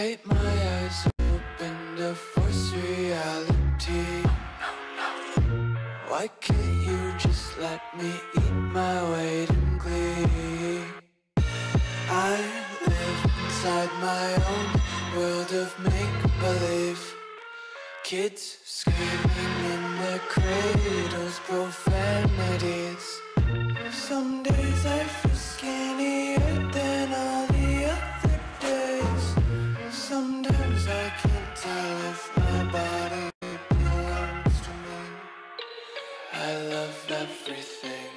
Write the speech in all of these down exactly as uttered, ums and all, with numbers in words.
Take my eyes open to force reality. Why can't you just let me eat my weight in glee? I live inside my own world of make-believe. Kids screaming in their cradles, profanities. Some days I feel skinnier than all the other days. Sometimes I can't tell if my body belongs to me. I love everything.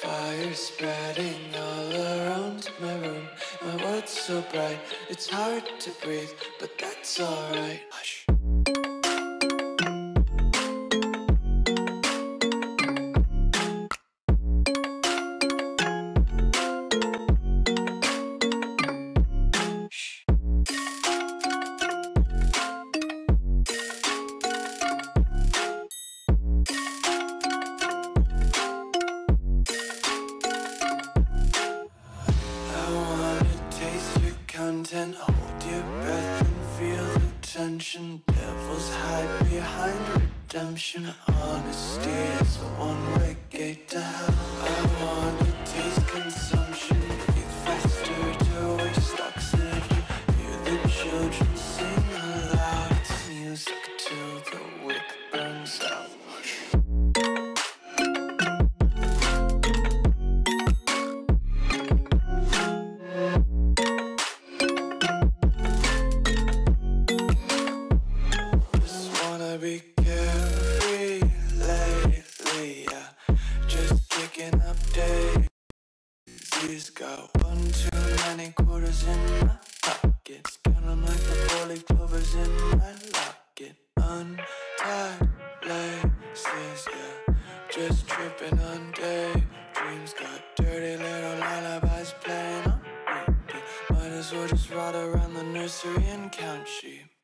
Fire spreading all around my room. My world's so bright, it's hard to breathe, but that's alright. Hush. Hold your breath and feel the tension. Devils hide behind redemption. Honesty is a one-way gate to hell. I wanna taste consumption. Breathe faster to waste oxygen. Hear the children sing aloud. It's music till the wick burns out. Got one too many quarters in my pockets. Count 'em like the four-leaf clovers in my locket. Untied laces, yeah. Just tripping on daydreams. Got dirty little lullabies playing on repeat. Might as well just ride around the nursery and count sheep.